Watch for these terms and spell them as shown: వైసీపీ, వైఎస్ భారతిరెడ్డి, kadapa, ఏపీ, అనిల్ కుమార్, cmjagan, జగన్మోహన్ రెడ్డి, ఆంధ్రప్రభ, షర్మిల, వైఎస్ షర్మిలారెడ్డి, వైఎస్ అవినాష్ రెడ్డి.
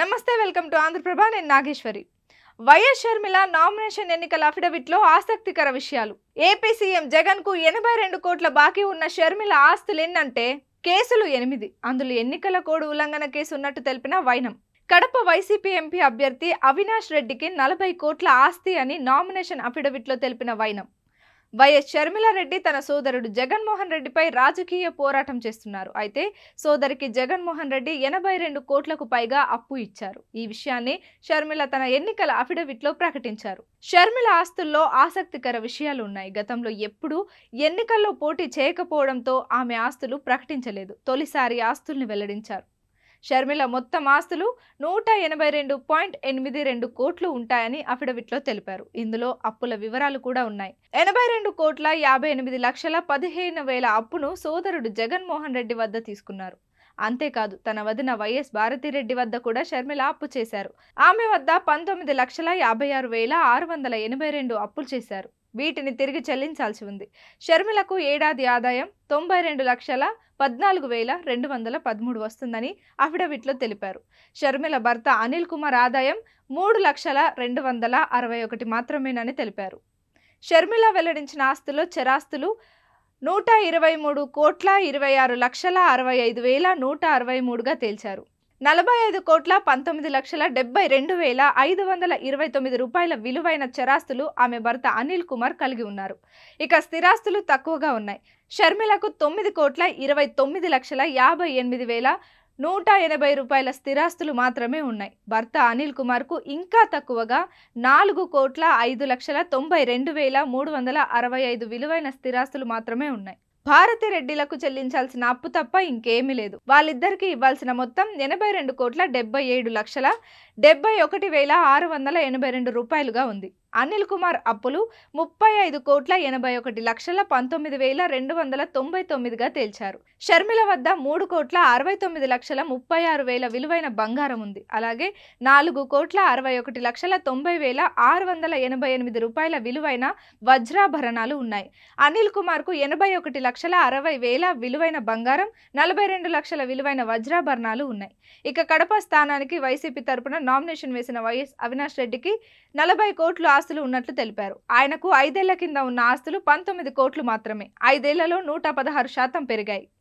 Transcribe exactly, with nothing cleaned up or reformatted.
నమస్తే, welcome to ఆంధ్రప్రభ. నేను Nageswari. YS షర్మిల nomination ఎన్నికల అఫిడవిట్లో ఆసక్తికర విషయాలు. ఏపీ సీఎం జగన్ కు ఎనభై రెండు కోట్ల బాకీ ఉన్న షర్మిల ఆస్తులు ఎన్నంటే కేసులు ఎనిమిది. అందులో ఎన్నికల కోడ్ ఉల్లంఘన కేసు ఉన్నట్టు తెలిపిన వైనం. కడప వైసీపీ ఎంపీ అభ్యర్థి అవినాష్ రెడ్డికి నలభై కోట్ల ఆస్తి అని నామినేషన్ అఫిడవిట్లో తెలిపిన వైనం. వైఎస్ షర్మిలారెడ్డి తన సోదరుడు జగన్మోహన్ రెడ్డిపై రాజకీయ పోరాటం చేస్తున్నారు. అయితే సోదరికి జగన్మోహన్ రెడ్డి ఎనభై రెండు కోట్లకు పైగా అప్పు ఇచ్చారు. ఈ విషయాన్ని షర్మిల తన ఎన్నికల అఫిడవిట్లో ప్రకటించారు. షర్మిల ఆస్తుల్లో ఆసక్తికర విషయాలు ఉన్నాయి. గతంలో ఎప్పుడూ ఎన్నికల్లో పోటీ చేయకపోవడంతో ఆమె ఆస్తులు ప్రకటించలేదు. తొలిసారి ఆస్తుల్ని వెల్లడించారు. షర్మిల మొత్తం ఆస్తులు నూట ఎనభై రెండు పాయింట్ ఎనిమిది రెండు కోట్లు ఉంటాయని అఫిడవిట్లో తెలిపారు. ఇందులో అప్పుల వివరాలు కూడా ఉన్నాయి. ఎనభై రెండు కోట్ల యాభై ఎనిమిది లక్షల పదిహేను వేల అప్పును సోదరుడు జగన్మోహన్ రెడ్డి వద్ద తీసుకున్నారు. అంతేకాదు, తన వదిన వైఎస్ భారతిరెడ్డి వద్ద కూడా షర్మిల అప్పు చేశారు. ఆమె వద్ద పంతొమ్మిది లక్షల యాభై ఆరు వేల ఆరు వందల ఎనభై రెండు అప్పులు చేశారు. వీటిని తిరిగి చెల్లించాల్సి ఉంది. షర్మిలకు ఏడాది ఆదాయం తొంభై రెండు లక్షల పద్నాలుగు వేల రెండు వందల పదమూడు వస్తుందని అఫిడవిట్లో తెలిపారు. షర్మిల భర్త అనిల్ కుమార్ ఆదాయం మూడు లక్షల రెండు వందల అరవై ఒకటి మాత్రమేనని తెలిపారు. షర్మిల వెల్లడించిన ఆస్తుల్లో చరాస్తులు నూట ఇరవై మూడు కోట్ల ఇరవై ఆరు లక్షల అరవై ఐదు వేల నూట అరవై మూడుగా తేల్చారు. నలభై ఐదు కోట్ల పంతొమ్మిది లక్షల డెబ్బై రెండు వేల ఐదు వందల ఇరవై తొమ్మిది రూపాయల విలువైన చరాస్తులు ఆమె భర్త అనిల్ కుమార్ కలిగి ఉన్నారు. ఇక స్థిరాస్తులు తక్కువగా ఉన్నాయి. షర్మిలకు తొమ్మిది కోట్ల ఇరవై తొమ్మిది లక్షల యాభై ఎనిమిది వేల నూట ఎనభై రూపాయల స్థిరాస్తులు మాత్రమే ఉన్నాయి. భర్త అనిల్ కుమార్కు ఇంకా తక్కువగా నాలుగు కోట్ల ఐదు లక్షల తొంభై రెండు వేల మూడు వందల అరవై ఐదు విలువైన స్థిరాస్తులు మాత్రమే ఉన్నాయి. భారతిరెడ్డిలకు చెల్లించాల్సిన అప్పు తప్ప ఇంకేమీ లేదు. వాళ్ళిద్దరికి ఇవ్వాల్సిన మొత్తం ఎనభై రెండు కోట్ల డెబ్బై ఏడు లక్షల డెబ్బై ఒకటి వేల ఆరు వందల ఎనభై రెండు రూపాయలుగా ఉంది. అనిల్ కుమార్ అప్పులు ముప్పై ఐదు కోట్ల ఎనభై ఒకటి లక్షల పంతొమ్మిది వేల రెండు వందల తొంభై తొమ్మిదిగా తేల్చారు. షర్మిల వద్ద మూడు కోట్ల అరవై తొమ్మిది లక్షల ముప్పై ఆరు వేల విలువైన బంగారం ఉంది. అలాగే నాలుగు కోట్ల అరవై ఒకటి లక్షల తొంభై వేల ఆరు వందల ఎనభై ఎనిమిది రూపాయల విలువైన వజ్రాభరణాలు ఉన్నాయి. అనిల్ కుమార్కు ఎనభై ఒకటి లక్షల అరవై వేల విలువైన బంగారం, నలభై రెండు లక్షల విలువైన వజ్రాభరణాలు ఉన్నాయి. ఇక కడప స్థానానికి వైసీపీ తరపున నామినేషన్ వేసిన వైఎస్ అవినాష్ రెడ్డికి నలభై కోట్లు ఆస్తులు ఉన్నట్లు తెలిపారు. ఆయనకు ఐదేళ్ల కింద ఉన్న ఆస్తులు పంతొమ్మిది కోట్లు మాత్రమే. ఐదేళ్లలో నూట పదహారు శాతం పెరిగాయి.